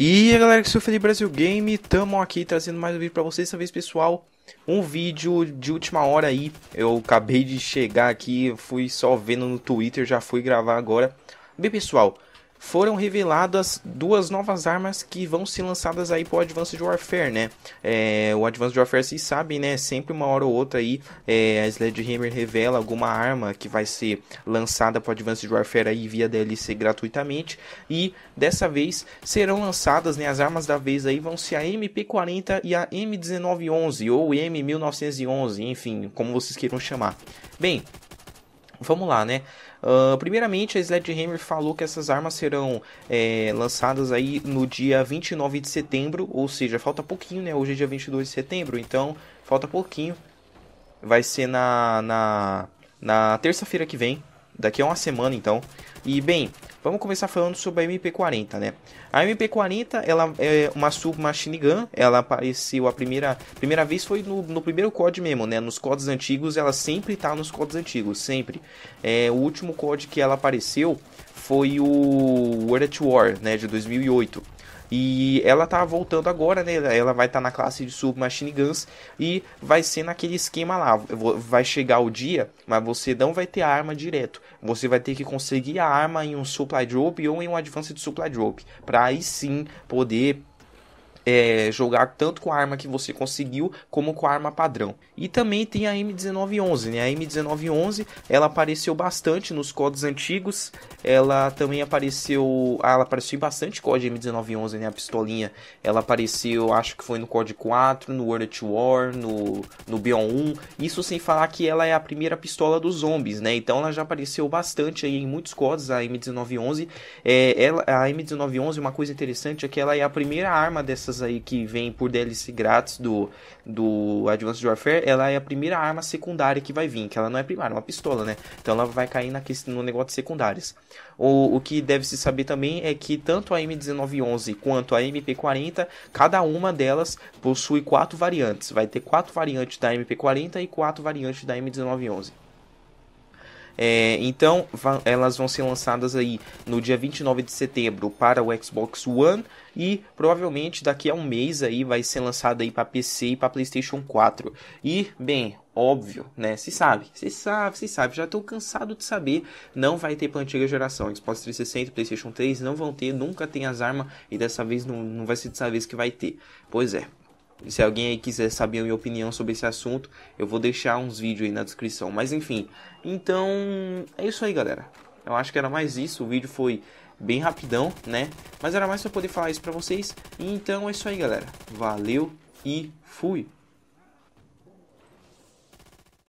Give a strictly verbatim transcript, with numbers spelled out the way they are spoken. E aí galera, que sou o Felipe Brasil Game, tamo aqui trazendo mais um vídeo pra vocês. Dessa vez, pessoal, um vídeo de última hora aí. Eu acabei de chegar aqui, fui só vendo no Twitter, já fui gravar agora. Bem pessoal, foram reveladas duas novas armas que vão ser lançadas aí pro Advanced Warfare, né? É, o Advanced Warfare, vocês sabem, né? Sempre uma hora ou outra aí, é, a Sledgehammer revela alguma arma que vai ser lançada pro Advanced Warfare aí via D L C gratuitamente. E dessa vez serão lançadas, né? As armas da vez aí vão ser a M P quarenta e a M dezenove onze ou M mil novecentos e onze, enfim, como vocês queiram chamar. Bem, vamos lá, né? Uh, primeiramente, a Sledgehammer falou que essas armas serão é, lançadas aí no dia vinte e nove de setembro, ou seja, falta pouquinho, né? Hoje é dia vinte e dois de setembro, então falta pouquinho. Vai ser na, na, na terça-feira que vem, daqui a uma semana, então. E, bem, vamos começar falando sobre a M P quarenta, né? A M P quarenta, ela é uma submachine gun, ela apareceu a primeira, primeira vez foi no, no primeiro C O D mesmo, né? Nos C O Ds antigos, ela sempre tá nos C O Ds antigos, sempre. É, o último C O D que ela apareceu foi o World at War, né? De dois mil e oito. E ela tá voltando agora, né? Ela vai estar tá na classe de submachine guns e vai ser naquele esquema lá. Vai chegar o dia, mas você não vai ter a arma direto. Você vai ter que conseguir a arma em um supply drop ou em um advanced supply drop, para aí sim poder é, jogar tanto com a arma que você conseguiu como com a arma padrão. E também tem a M dezenove onze, né? A M dezenove onze, ela apareceu bastante nos C O Ds antigos. Ela também apareceu, ah, ela apareceu em bastante C O D M dezenove onze, né? A pistolinha, ela apareceu, acho que foi no C O D quatro, no World at War, no, no B O um. Isso sem falar que ela é a primeira pistola dos zombies, né? Então ela já apareceu bastante aí em muitos C O Ds, a M dezenove onze. É, ela, a M dezenove onze, uma coisa interessante é que ela é a primeira arma dessas aí que vem por D L C grátis do, do Advanced Warfare. Ela é a primeira arma secundária que vai vir, que ela não é primária, é uma pistola, né? Então ela vai cair na, no negócio de secundárias. O, o que deve se saber também é que tanto a M dezenove onze quanto a M P quarenta, cada uma delas possui quatro variantes. Vai ter quatro variantes da M P quarenta e quatro variantes da M dezenove onze. É, então elas vão ser lançadas aí no dia vinte e nove de setembro para o Xbox One e provavelmente daqui a um mês aí vai ser lançada aí para P C e para PlayStation quatro. E bem, óbvio, né? Se sabe, se sabe, se sabe, já estou cansado de saber, não vai ter para antiga geração, Xbox trezentos e sessenta, PlayStation três, não vão ter, nunca tem as armas e dessa vez não, não vai ser dessa vez que vai ter. Pois é. Se alguém aí quiser saber a minha opinião sobre esse assunto, eu vou deixar uns vídeos aí na descrição. Mas enfim, então é isso aí galera. Eu acho que era mais isso, o vídeo foi bem rapidão, né? Mas era mais pra poder falar isso pra vocês. Então é isso aí galera, valeu e fui!